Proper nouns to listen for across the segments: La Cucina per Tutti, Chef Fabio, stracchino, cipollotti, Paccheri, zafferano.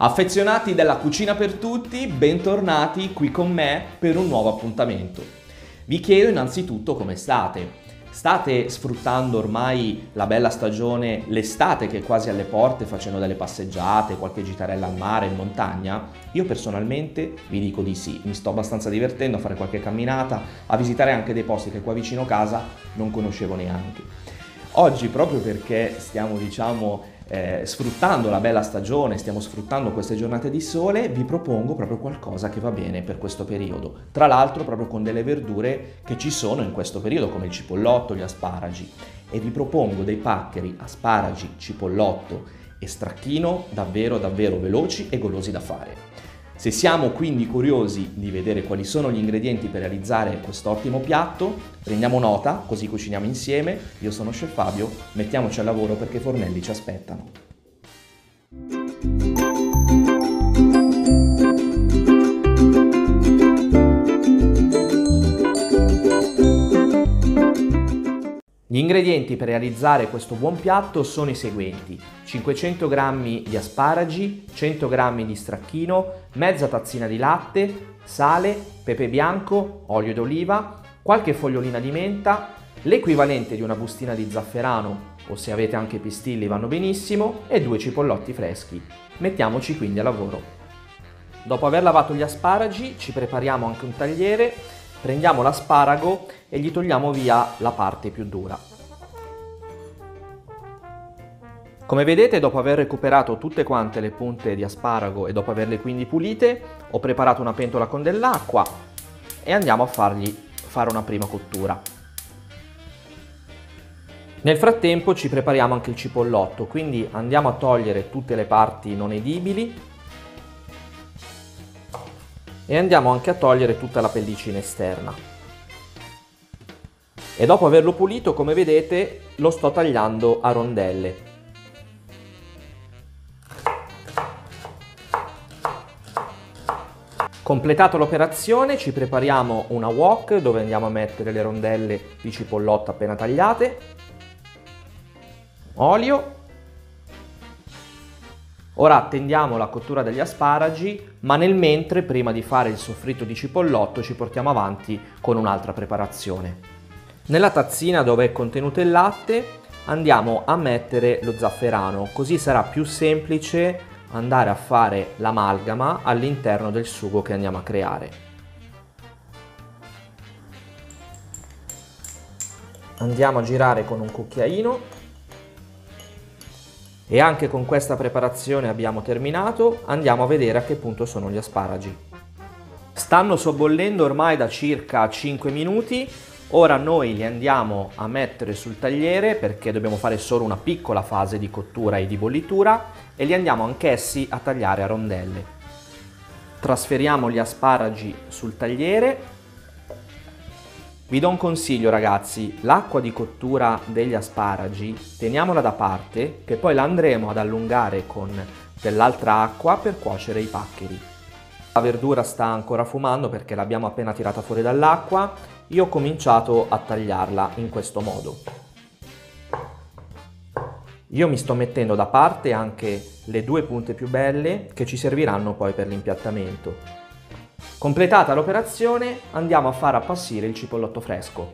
Affezionati della Cucina per Tutti, bentornati qui con me per un nuovo appuntamento. Vi chiedo innanzitutto come state. State sfruttando ormai la bella stagione, l'estate che è quasi alle porte, facendo delle passeggiate, qualche gitarella al mare, in montagna? Io personalmente vi dico di sì, mi sto abbastanza divertendo a fare qualche camminata, a visitare anche dei posti che qua vicino casa non conoscevo neanche. Oggi, proprio perché stiamo sfruttando la bella stagione, stiamo sfruttando queste giornate di sole, vi propongo proprio qualcosa che va bene per questo periodo, tra l'altro proprio con delle verdure che ci sono in questo periodo come il cipollotto, gli asparagi, e vi propongo dei paccheri, asparagi, cipollotto e stracchino davvero davvero veloci e golosi da fare. Se siamo quindi curiosi di vedere quali sono gli ingredienti per realizzare quest'ottimo piatto, prendiamo nota, così cuciniamo insieme. Io sono Chef Fabio, mettiamoci al lavoro perché i fornelli ci aspettano. Gli ingredienti per realizzare questo buon piatto sono i seguenti: 500 g di asparagi, 100 g di stracchino, mezza tazzina di latte, sale, pepe bianco, olio d'oliva, qualche fogliolina di menta, l'equivalente di una bustina di zafferano, o se avete anche pistilli vanno benissimo, e 2 cipollotti freschi. Mettiamoci quindi al lavoro. Dopo aver lavato gli asparagi ci prepariamo anche un tagliere. Prendiamo l'asparago e gli togliamo via la parte più dura. Come vedete, dopo aver recuperato tutte quante le punte di asparago e dopo averle quindi pulite, ho preparato una pentola con dell'acqua e andiamo a fargli fare una prima cottura. Nel frattempo ci prepariamo anche il cipollotto, quindi andiamo a togliere tutte le parti non edibili e andiamo anche a togliere tutta la pellicina esterna. E dopo averlo pulito, come vedete, lo sto tagliando a rondelle. Completata l'operazione, ci prepariamo una wok dove andiamo a mettere le rondelle di cipollotto appena tagliate, olio. Ora attendiamo la cottura degli asparagi, ma nel mentre, prima di fare il soffritto di cipollotto, ci portiamo avanti con un'altra preparazione. Nella tazzina dove è contenuto il latte andiamo a mettere lo zafferano, così sarà più semplice andare a fare l'amalgama all'interno del sugo che andiamo a creare. Andiamo a girare con un cucchiaino. E anche con questa preparazione abbiamo terminato, andiamo a vedere a che punto sono gli asparagi. Stanno sobbollendo ormai da circa 5 minuti, ora noi li andiamo a mettere sul tagliere perché dobbiamo fare solo una piccola fase di cottura e di bollitura e li andiamo anch'essi a tagliare a rondelle. Trasferiamo gli asparagi sul tagliere. Vi do un consiglio ragazzi, l'acqua di cottura degli asparagi teniamola da parte che poi la andremo ad allungare con dell'altra acqua per cuocere i paccheri. La verdura sta ancora fumando perché l'abbiamo appena tirata fuori dall'acqua, io ho cominciato a tagliarla in questo modo. Io mi sto mettendo da parte anche le due punte più belle che ci serviranno poi per l'impiattamento. Completata l'operazione andiamo a far appassire il cipollotto fresco.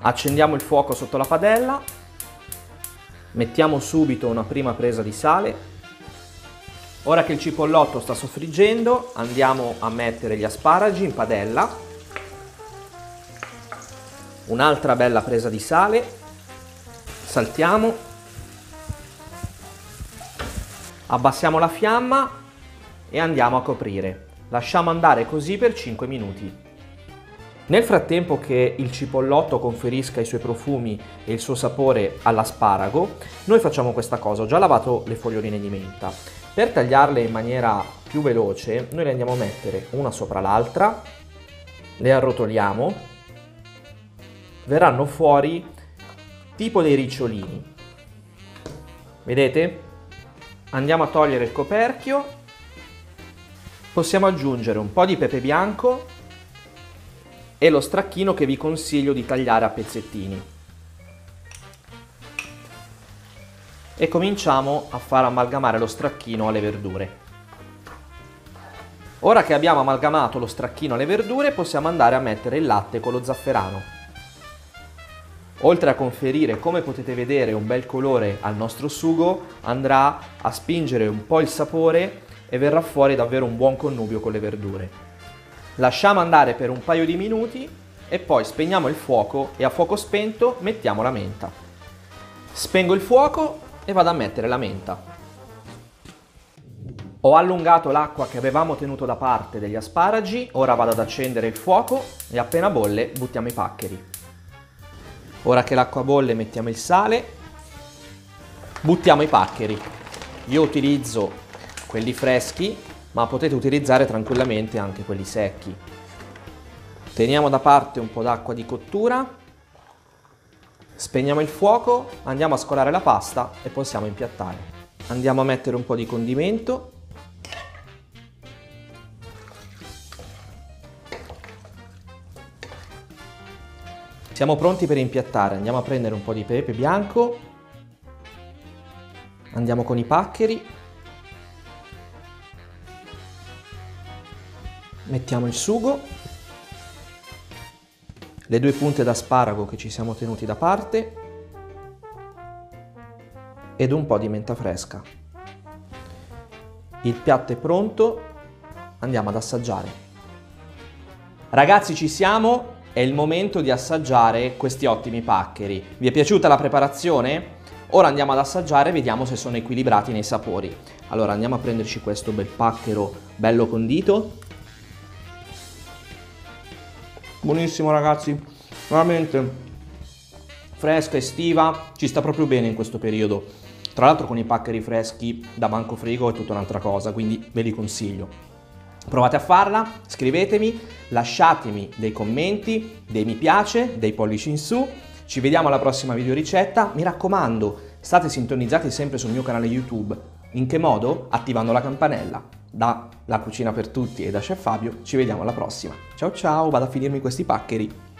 Accendiamo il fuoco sotto la padella, mettiamo subito una prima presa di sale. Ora che il cipollotto sta soffriggendo andiamo a mettere gli asparagi in padella, un'altra bella presa di sale, saltiamo, abbassiamo la fiamma e andiamo a coprire. Lasciamo andare così per 5 minuti. Nel frattempo che il cipollotto conferisca i suoi profumi e il suo sapore all'asparago, noi facciamo questa cosa. Ho già lavato le foglioline di menta. Per tagliarle in maniera più veloce, noi le andiamo a mettere una sopra l'altra, le arrotoliamo, verranno fuori tipo dei ricciolini. Vedete? Andiamo a togliere il coperchio. Possiamo aggiungere un po' di pepe bianco e lo stracchino che vi consiglio di tagliare a pezzettini. E cominciamo a far amalgamare lo stracchino alle verdure. Ora che abbiamo amalgamato lo stracchino alle verdure, possiamo andare a mettere il latte con lo zafferano. Oltre a conferire, come potete vedere, un bel colore al nostro sugo, andrà a spingere un po' il sapore e verrà fuori davvero un buon connubio con le verdure. Lasciamo andare per un paio di minuti e poi spegniamo il fuoco e a fuoco spento mettiamo la menta. Spengo il fuoco e vado a mettere la menta. Ho allungato l'acqua che avevamo tenuto da parte degli asparagi, ora vado ad accendere il fuoco e appena bolle buttiamo i paccheri. Ora che l'acqua bolle mettiamo il sale, buttiamo i paccheri. Io utilizzo quelli freschi, ma potete utilizzare tranquillamente anche quelli secchi. Teniamo da parte un po' d'acqua di cottura, spegniamo il fuoco, andiamo a scolare la pasta e possiamo impiattare. Andiamo a mettere un po' di condimento. Siamo pronti per impiattare, andiamo a prendere un po' di pepe bianco, andiamo con i paccheri, mettiamo il sugo, le due punte d'asparago che ci siamo tenuti da parte ed un po' di menta fresca. Il piatto è pronto, andiamo ad assaggiare. Ragazzi, ci siamo! È il momento di assaggiare questi ottimi paccheri. Vi è piaciuta la preparazione? Ora andiamo ad assaggiare e vediamo se sono equilibrati nei sapori. Allora andiamo a prenderci questo bel pacchero bello condito. Buonissimo ragazzi, veramente fresca, estiva, ci sta proprio bene in questo periodo. Tra l'altro con i paccheri freschi da banco frigo è tutta un'altra cosa, quindi ve li consiglio. Provate a farla, scrivetemi, lasciatemi dei commenti, dei mi piace, dei pollici in su. Ci vediamo alla prossima videoricetta. Mi raccomando, state sintonizzati sempre sul mio canale YouTube. In che modo? Attivando la campanella. Da La Cucina per Tutti e da Chef Fabio, ci vediamo alla prossima. Ciao ciao, vado a finirmi questi paccheri.